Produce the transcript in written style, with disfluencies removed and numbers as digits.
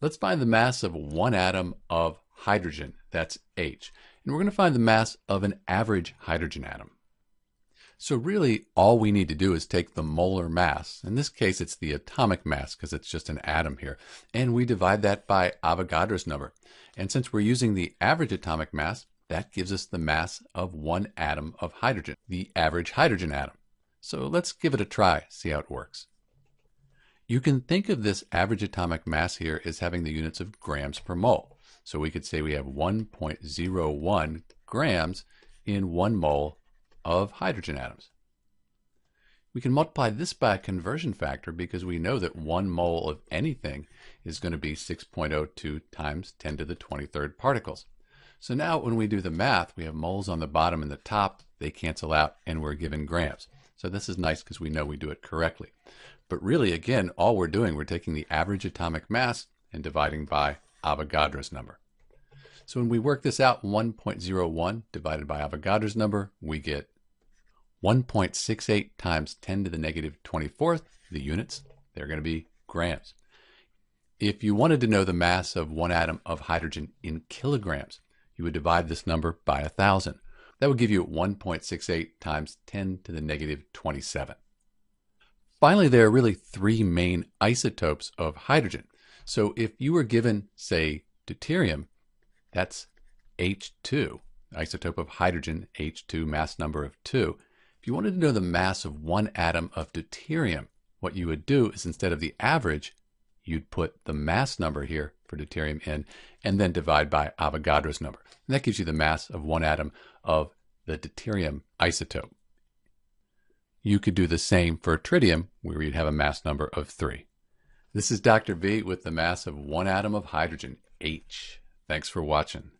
Let's find the mass of one atom of hydrogen, that's H. And we're going to find the mass of an average hydrogen atom. So really, all we need to do is take the molar mass. In this case, it's the atomic mass because it's just an atom here. And we divide that by Avogadro's number. And since we're using the average atomic mass, that gives us the mass of one atom of hydrogen, the average hydrogen atom. So let's give it a try, see how it works. You can think of this average atomic mass here as having the units of grams per mole. So we could say we have 1.01 grams in 1 mole of hydrogen atoms. We can multiply this by a conversion factor because we know that 1 mole of anything is going to be 6.02 times 10 to the 23rd particles. So now when we do the math, we have moles on the bottom and the top, they cancel out and we're given grams. So this is nice because we know we do it correctly. But really, again, all we're doing, we're taking the average atomic mass and dividing by Avogadro's number. So when we work this out, 1.01 divided by Avogadro's number, we get 1.68 times 10 to the negative 24th, the units, they're going to be grams. If you wanted to know the mass of one atom of hydrogen in kilograms, you would divide this number by 1,000. That would give you 1.68 times 10 to the negative 27. Finally, there are really three main isotopes of hydrogen. So if you were given, say, deuterium, that's H2, isotope of hydrogen, H2, mass number of 2. If you wanted to know the mass of one atom of deuterium, what you would do is instead of the average, you'd put the mass number here for deuterium in, and then divide by Avogadro's number. And that gives you the mass of one atom of the deuterium isotope. You could do the same for tritium, where you'd have a mass number of 3. This is Dr. B with the mass of one atom of hydrogen, H. Thanks for watching.